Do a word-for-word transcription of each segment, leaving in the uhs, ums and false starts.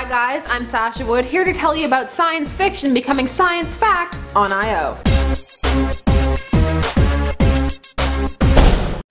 Hi guys, I'm Sasha Wood, here to tell you about science fiction becoming science fact on I O.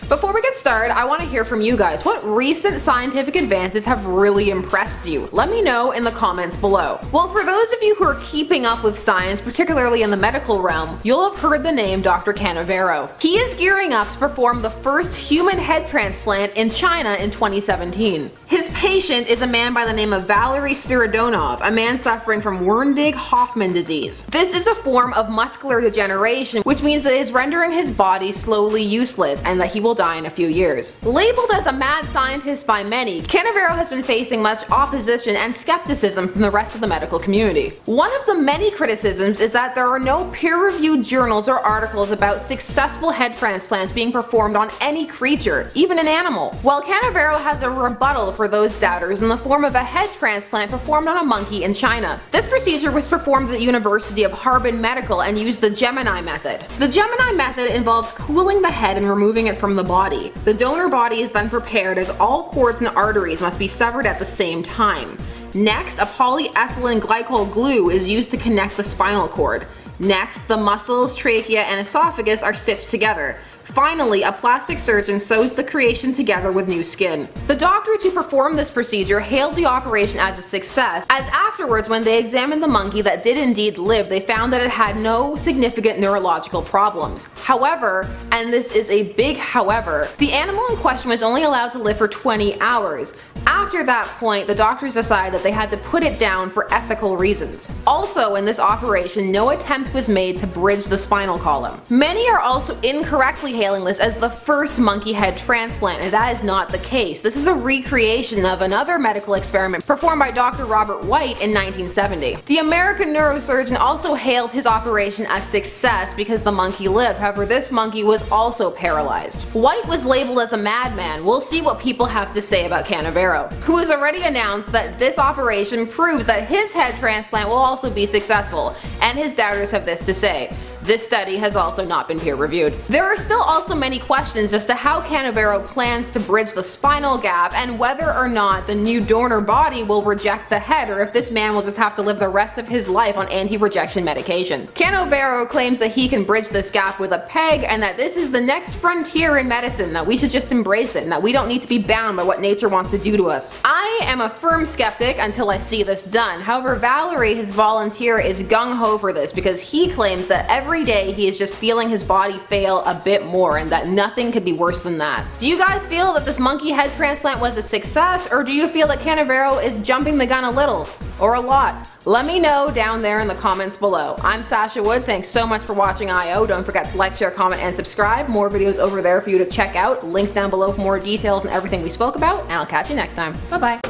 Before we get started, I want to hear from you guys. What recent scientific advances have really impressed you? Let me know in the comments below. Well, for those of you who are keeping up with science, particularly in the medical realm, you'll have heard the name Doctor Canavero. He is gearing up to perform the first human head transplant in China in twenty seventeen. His patient is a man by the name of Valery Spiridonov, a man suffering from Werdnig-Hoffmann disease. This is a form of muscular degeneration, which means that it is rendering his body slowly useless and that he will die in a few years. Labeled as a mad scientist by many, Canavero has been facing much opposition and skepticism from the rest of the medical community. One of the many criticisms is that there are no peer-reviewed journals or articles about successful head transplants being performed on any creature, even an animal. While Canavero has a rebuttal for those doubters in the form of a head transplant performed on a monkey in China. This procedure was performed at the University of Harbin Medical and used the Gemini method. The Gemini method involves cooling the head and removing it from the body. The donor body is then prepared, as all cords and arteries must be severed at the same time. Next, a polyethylene glycol glue is used to connect the spinal cord. Next, the muscles, trachea, and esophagus are stitched together. Finally, a plastic surgeon sews the creation together with new skin. The doctors who performed this procedure hailed the operation as a success, as afterwards when they examined the monkey that did indeed live, they found that it had no significant neurological problems. However, and this is a big however, the animal in question was only allowed to live for twenty hours. After that point, the doctors decided that they had to put it down for ethical reasons. Also, in this operation, no attempt was made to bridge the spinal column. Many are also incorrectly hailing this as the first monkey head transplant, and that is not the case. This is a recreation of another medical experiment performed by Doctor Robert White in nineteen seventy. The American neurosurgeon also hailed his operation as success because the monkey lived. However, this monkey was also paralyzed. White was labeled as a madman. We'll see what people have to say about Canavero, who has already announced that this operation proves that his head transplant will also be successful, and his doubters have this to say. This study has also not been peer-reviewed. There are still also many questions as to how Canavero plans to bridge the spinal gap and whether or not the new donor body will reject the head, or if this man will just have to live the rest of his life on anti-rejection medication. Canavero claims that he can bridge this gap with a peg and that this is the next frontier in medicine, that we should just embrace it and that we don't need to be bound by what nature wants to do to us. I am a firm skeptic until I see this done. However, Valery, his volunteer, is gung-ho for this because he claims that every Every day he is just feeling his body fail a bit more and that nothing could be worse than that. Do you guys feel that this monkey head transplant was a success, or do you feel that Canavero is jumping the gun a little or a lot? Let me know down there in the comments below. I'm Sasha Wood, thanks so much for watching I O. Don't forget to like, share, comment, and subscribe. More videos over there for you to check out. Links down below for more details and everything we spoke about, and I'll catch you next time. Bye bye.